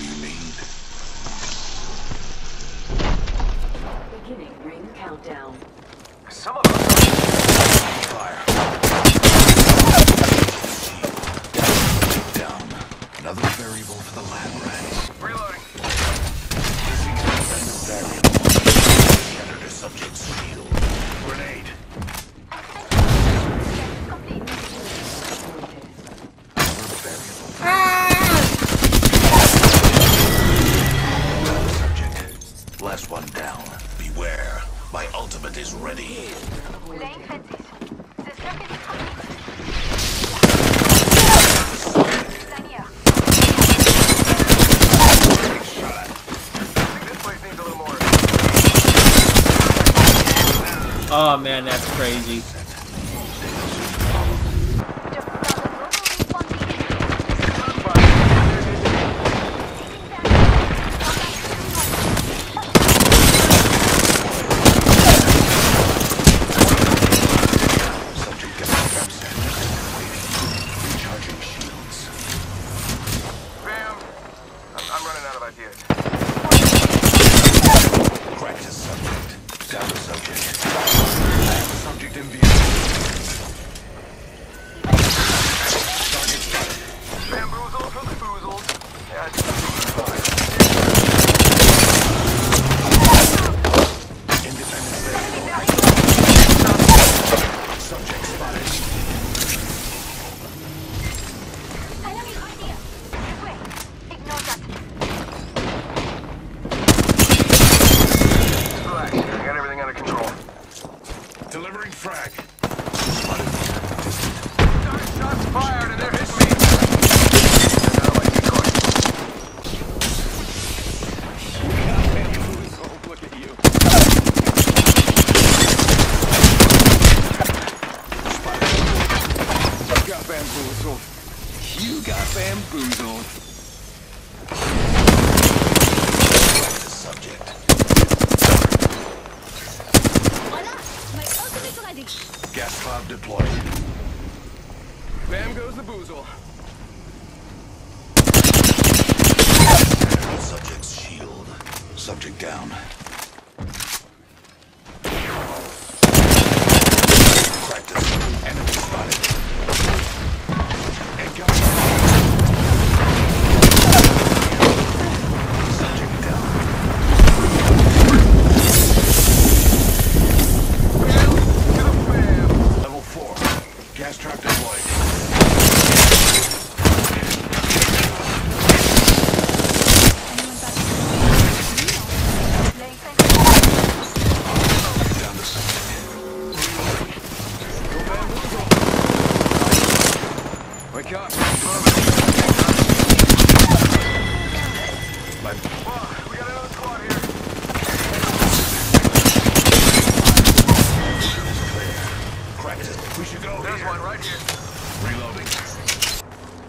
you need. Beginning ring countdown. Some of us fire. Down. Another variable for the lab rats. Reloading. Variable. Under the subject's shield. Grenade. Last one down. Beware. My ultimate is ready. Lane fences. The circuit is complete. Shot at. I think this place needs a little more. Oh man, that's crazy. Gas cloud deployed. Bam goes the boozle. Subject's shield. Subject down. Practice. Enemy spotted. Subject down. Gas trap deployed. Wake up. We got another squad here. We should go. There's one right here. Reloading.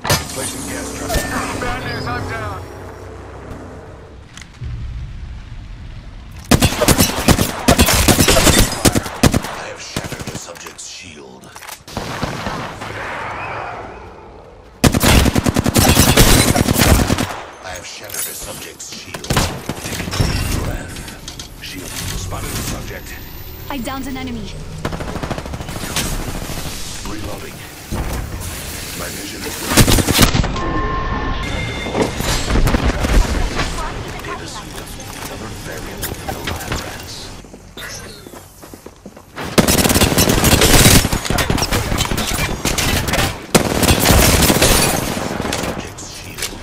Placing gas trap. Bad news, I'm down. I have shattered the subject's shield. I have shattered the subject's shield. Take a deep breath. Shield spotted the subject. I downed an enemy. Reloading. My vision is data suit of another variable in the lab rats. Subject's shield.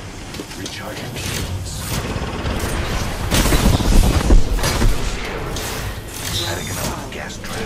Recharging shields. Adding another gas trap.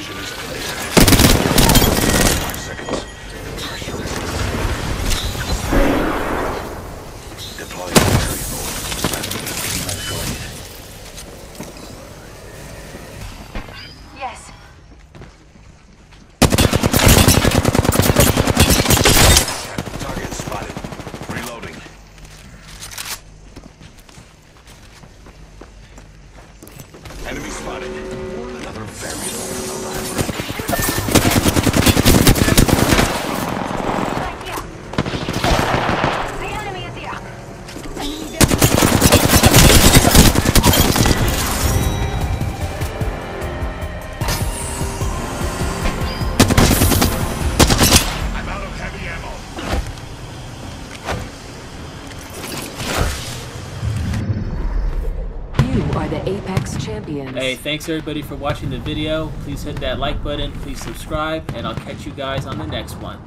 Vision is placed. 5 seconds. Pressure is released. Deploying entry mode. Activating. Yes. Target spotted. Reloading. Enemy spotted. Another variable. The Apex Champions. Hey, thanks everybody for watching the video. Please hit that like button, please subscribe, and I'll catch you guys on the next one.